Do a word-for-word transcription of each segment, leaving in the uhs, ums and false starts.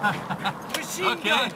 Machine okay. Gun!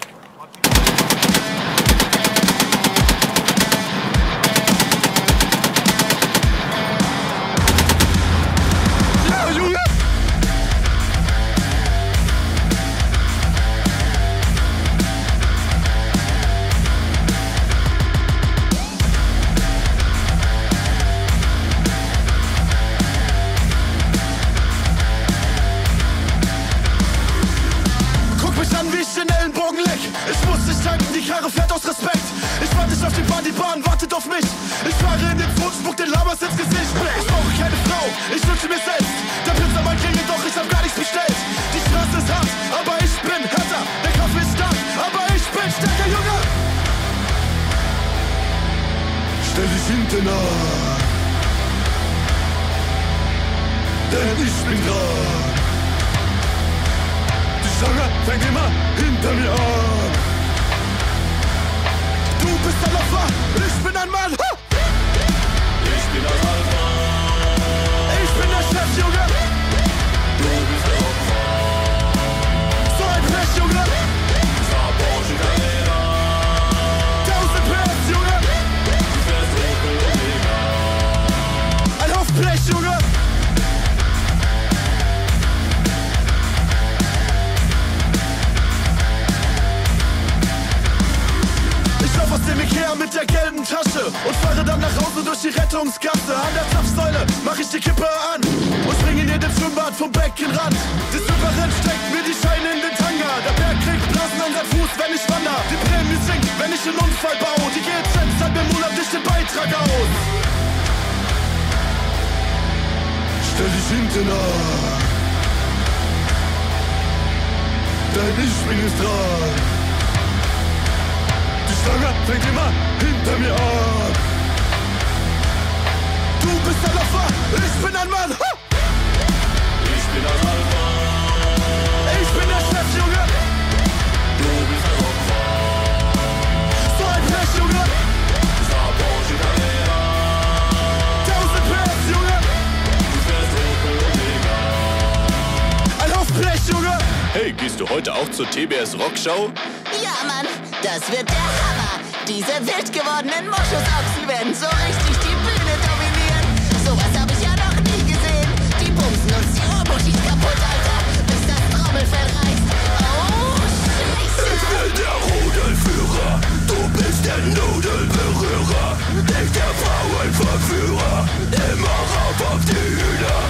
Zur T B S Rockshow? Ja, Mann, das wird der Hammer. Diese wild gewordenen Moschusochsen werden so richtig die Bühne dominieren. Sowas habe ich ja noch nie gesehen. Die bumsen uns die Robotis kaputt, Alter, bis das Trommelfell reißt. Oh, Scheiße! Ich bin der Rudelführer, du bist der Nudelberührer. Ich der Frauenverführer, immer rauf auf die Hühner.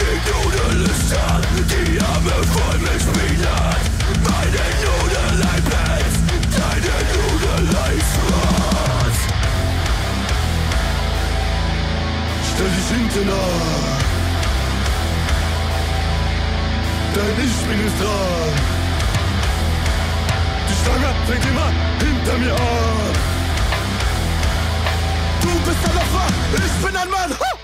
Die Nudel ist zart, die Arme voll mit Spinat. Meine Nudel ein Blitz, deine Nudel ein Schwarz. Stell dich hinten an, dein Ich-Spiel ist dran. Die Stange fängt immer hinter mir an. Du bist ein Opfer, ich bin ein Mann.